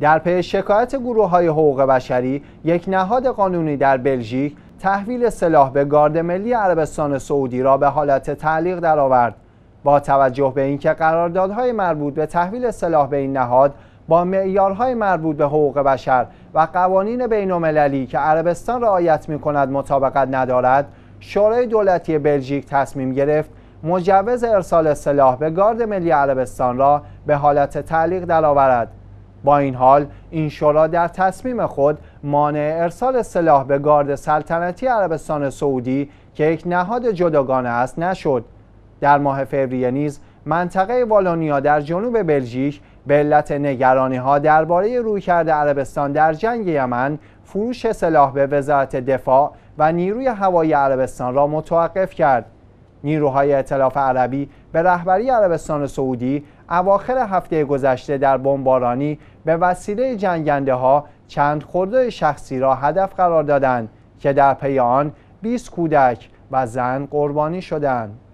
در پی شکایت گروه‌های حقوق بشری، یک نهاد قانونی در بلژیک تحویل سلاح به گارد ملی عربستان سعودی را به حالت تعلیق درآورد. با توجه به اینکه قراردادهای مربوط به تحویل سلاح به این نهاد با معیارهای مربوط به حقوق بشر و قوانین بین‌المللی که عربستان رعایت می‌کند مطابقت ندارد، شورای دولتی بلژیک تصمیم گرفت مجوز ارسال سلاح به گارد ملی عربستان را به حالت تعلیق درآورد. با این حال این شورا در تصمیم خود مانع ارسال سلاح به گارد سلطنتی عربستان سعودی که یک نهاد جداگانه است نشد. در ماه فوریه نیز منطقه والونیا در جنوب بلژیک به علت نگرانی‌ها درباره رویکرد عربستان در جنگ یمن فروش سلاح به وزارت دفاع و نیروی هوایی عربستان را متوقف کرد. نیروهای ائتلاف عربی به رهبری عربستان سعودی اواخر هفته گذشته در بمبارانی به وسیله جنگنده‌ها چند خرداد شخصی را هدف قرار دادند که در پی آن 20 کودک و زن قربانی شدند.